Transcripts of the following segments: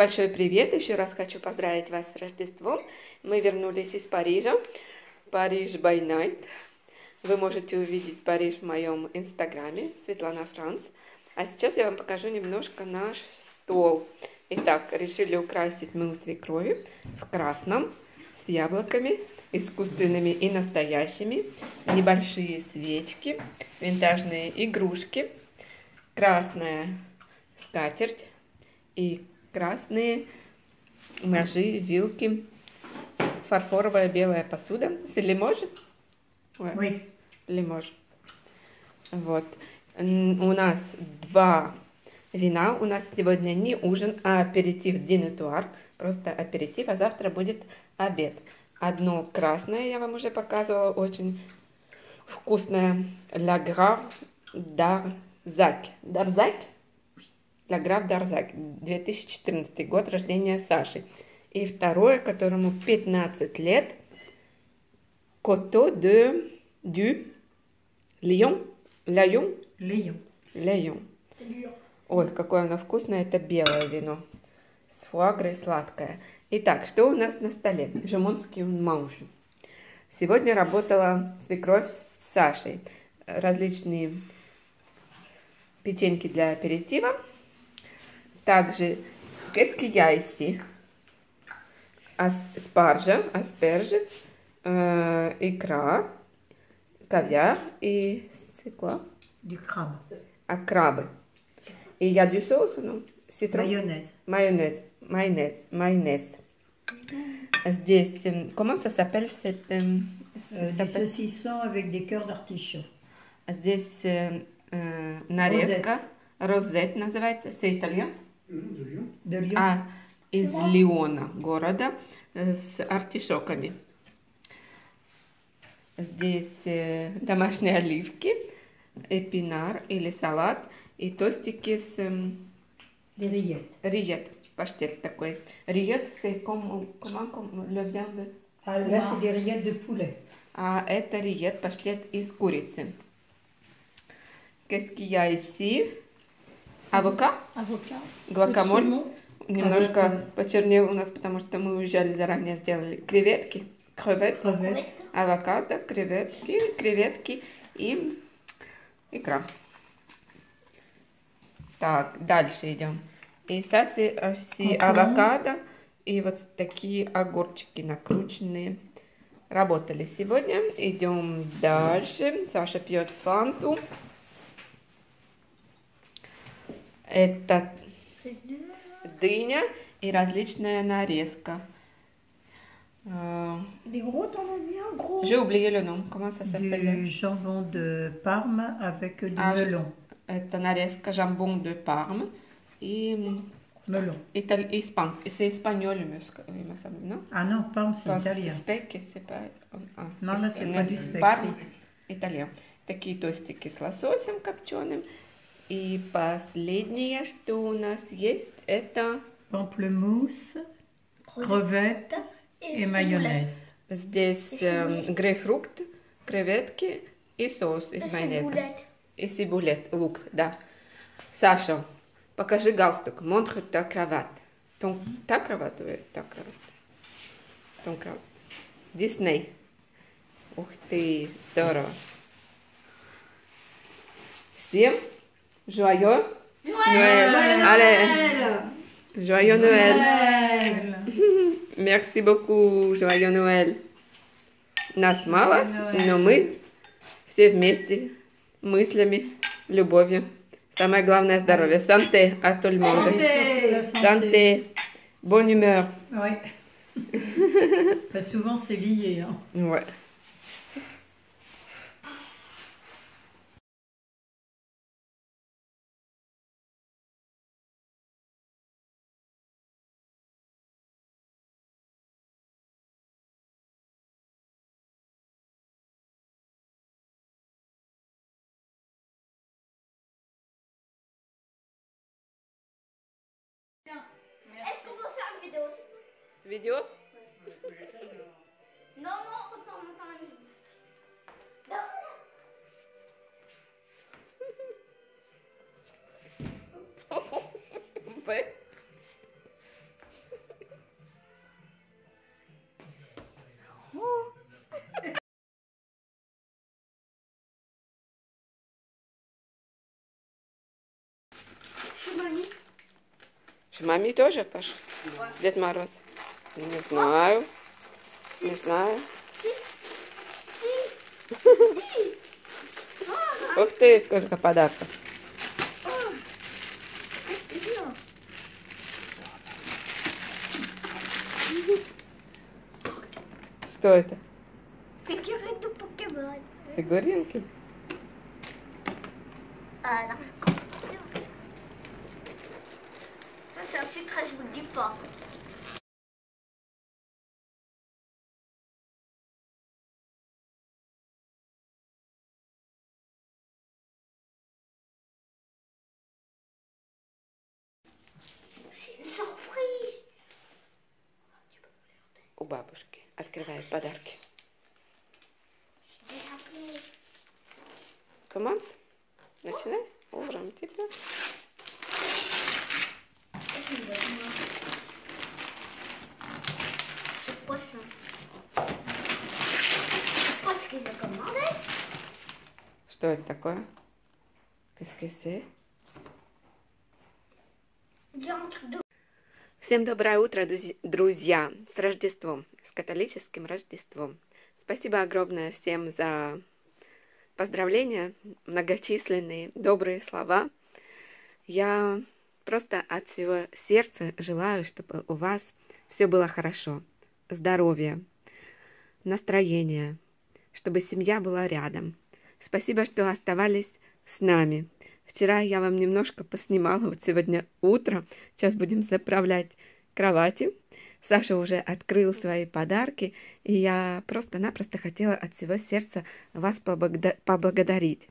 Большой привет! Еще раз хочу поздравить вас с Рождеством. Мы вернулись из Парижа. Париж by night. Вы можете увидеть Париж в моем инстаграме Светлана Франс. А сейчас я вам покажу немножко наш стол. Итак, решили украсить мы у свекрови в красном с яблоками, искусственными и настоящими. Небольшие свечки, винтажные игрушки, красная скатерть и красные ножи, вилки, фарфоровая белая посуда. C'est лимож? Oui. Лимож. Вот. У нас два вина. У нас сегодня не ужин, а аперитив динетуар. Просто аперитив, а завтра будет обед. Одно красное я вам уже показывала, очень вкусное. Лаграв Дарзак. Дарзак? Лаграв Дарзак, 2014 год рождения Саши. И второе, которому 15 лет, Кото де Леон. Леон. Ой, какое оно вкусное, это белое вино с фуагрой, сладкое. Итак, что у нас на столе? Жамонский мауши. Сегодня работала свекровь с Сашей. Различные печеньки для аперитива. Также кэскияйси, спаржа, аспержи, икра, кавиар и крабы. И я дю соус, ну, ситрон. Майонез. Здесь, comment ça s'appelle cette saucisson avec des cœurs d'artichaut. Здесь нарезка, розет называется, c'est italien. А из Лиона города с артишоками. Здесь домашние оливки, эпинар или салат и тостики с риет, паштет такой. Риет c'est comme le viande. Là c'est des rillettes de poulet. А это риет, паштет из курицы. Qu'est-ce qu'il y a ici? Авока? Гвакамоль. Немножко почернел у нас, потому что мы уезжали заранее, сделали креветки. Авокадо, креветки и икра. Так, дальше идем. И саси, авокадо и вот такие огурчики накрученные. Работали сегодня. Идем дальше. Саша пьет фанту. Это дыня и различная нарезка. J'ai oublié le nom. Comment ça s'appelle? Жамбон де Парм avec du melon. Это нарезка жамбон де Парм и melon. C'est espagnol, il me semble, non? Ah non, Parm c'est italien. Спеки, c'est pas. Non, c'est pas du спек. Парм italien. Такие тостики с лососем копченым. И последнее, что у нас есть, это памплемус, креветки и майонез. Здесь грейпфрукт, креветки и соус из майонеза. И сибулет, лук, да. Саша, покажи галстук. Монхута кроват. Тон та кроват? Тон та кроват. Дисней. Ух ты, здорово. Всем Joyeux Noël. Allez. Joyeux Noël. Merci beaucoup. Joyeux Noël. Нас мало, но мы все вместе, мыслями, любовью. Самое главное здоровье. Santé à tout le monde. Santé. Bonne humeur. Ouais. Souvent c'est lié. Ouais. Est-ce qu'on peut faire une vidéo aussi? Vidéo? Non, comme ça on entend la musique. Non, voilà. Что, маме тоже пошел? Дед Мороз? Не знаю. Не знаю. Ух ты, сколько подарков. Что это? Фигуринки покемон. Фигуринки? У бабушки открывает подарки. Команс, начинай. Ура, теперь. Что это такое? Кискиси. Всем доброе утро, друзья, с Рождеством, с католическим Рождеством. Спасибо огромное всем за поздравления, многочисленные добрые слова. Я просто от всего сердца желаю, чтобы у вас все было хорошо. Здоровья, настроения, чтобы семья была рядом. Спасибо, что оставались с нами. Вчера я вам немножко поснимала, вот сегодня утром. Сейчас будем заправлять кровати. Саша уже открыл свои подарки, и я просто-напросто хотела от всего сердца вас поблагодарить.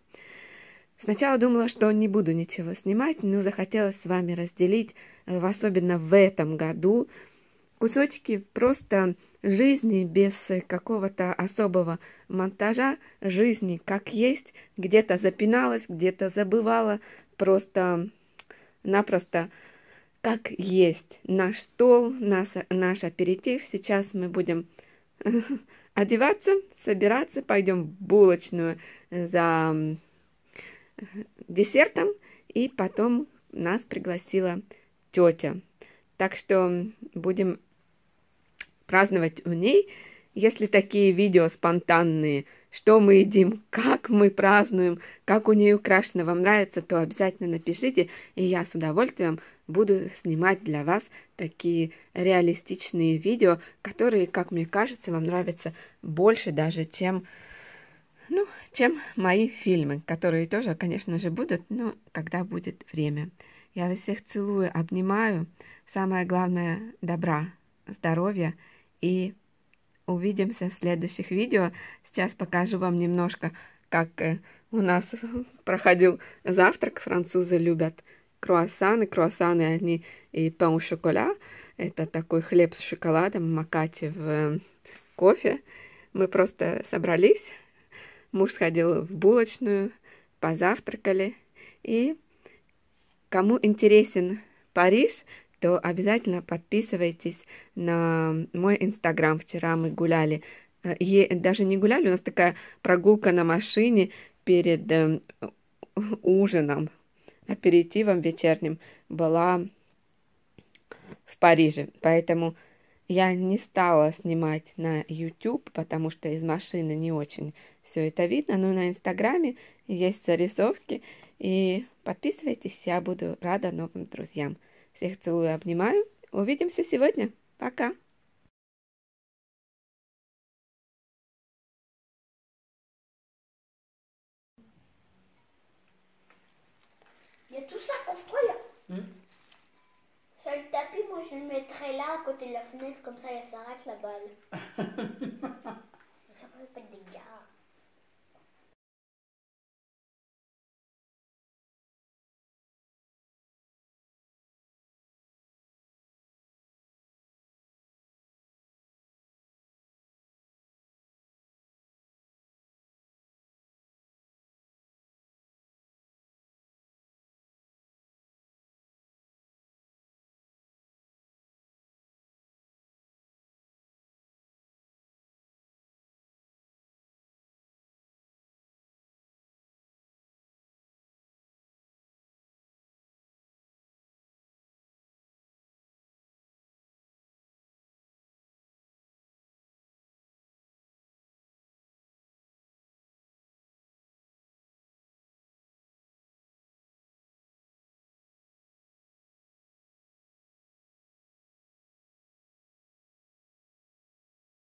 Сначала думала, что не буду ничего снимать, но захотела с вами разделить, особенно в этом году, кусочки просто жизни без какого-то особого монтажа, жизни как есть, где-то запиналась, где-то забывала, просто-напросто как есть. Наш стол, наш аперитив. Сейчас мы будем одеваться, собираться, пойдем в булочную за десертом, и потом нас пригласила тетя. Так что будем праздновать у ней. Если такие видео спонтанные, что мы едим, как мы празднуем, как у нее украшено, вам нравится, то обязательно напишите, и я с удовольствием буду снимать для вас такие реалистичные видео, которые, как мне кажется, вам нравятся больше даже, чем мои фильмы, которые тоже, конечно же, будут, но когда будет время. Я вас всех целую, обнимаю. Самое главное – добра, здоровья, и увидимся в следующих видео. Сейчас покажу вам немножко, как у нас проходил завтрак. Французы любят круассаны. Круассаны, они и пау шоколя. Это такой хлеб с шоколадом, макати в кофе. Мы просто собрались. Муж сходил в булочную, позавтракали. И кому интересен Париж, то обязательно подписывайтесь на мой Инстаграм. Вчера мы гуляли, даже не гуляли, у нас такая прогулка на машине перед ужином, аперитивом вечерним была в Париже. Поэтому я не стала снимать на YouTube, потому что из машины не очень все это видно, но на Инстаграме есть зарисовки. И подписывайтесь, я буду рада новым друзьям. Всех целую, обнимаю. Увидимся сегодня. Пока! Il y a tout ça qu'on se croit là. Sur le tapis, moi je le mettrai là, à côté de la fenêtre, comme ça il y a Sarah qui la balle. Ça pourrait pas être des gars.